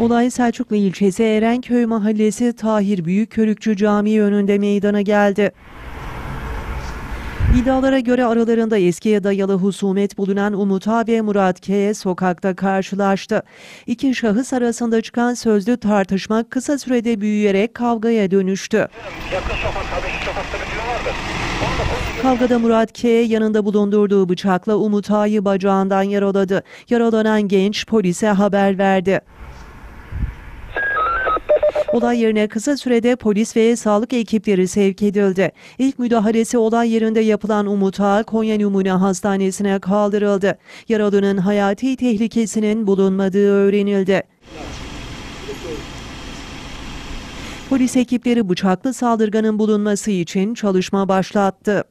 Olay Selçuklu ilçesi Erenköy mahallesi Tahir Büyükkörükçü Camii önünde meydana geldi. İddialara göre aralarında eskiye dayalı husumet bulunan Umut Ağa ve Murat K. sokakta karşılaştı. İki şahıs arasında çıkan sözlü tartışma kısa sürede büyüyerek kavgaya dönüştü. Kavgada Murat K. yanında bulundurduğu bıçakla Umut Ağa'yı bacağından yaraladı. Yaralanan genç polise haber verdi. Olay yerine kısa sürede polis ve sağlık ekipleri sevk edildi. İlk müdahalesi olay yerinde yapılan Umut Ağa, Konya Numune Hastanesi'ne kaldırıldı. Yaralının hayati tehlikesinin bulunmadığı öğrenildi. Polis ekipleri bıçaklı saldırganın bulunması için çalışma başlattı.